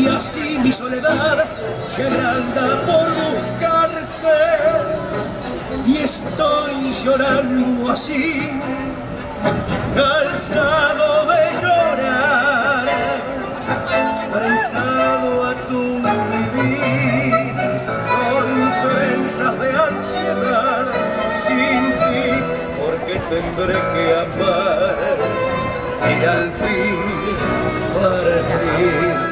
y así mi soledad se agranda por buscarte, y estoy llorando así, cansado de llorar, cansado a tu vivir, con trenzas de ansiedad, sin ti, porque tendré que amar y al fin partir.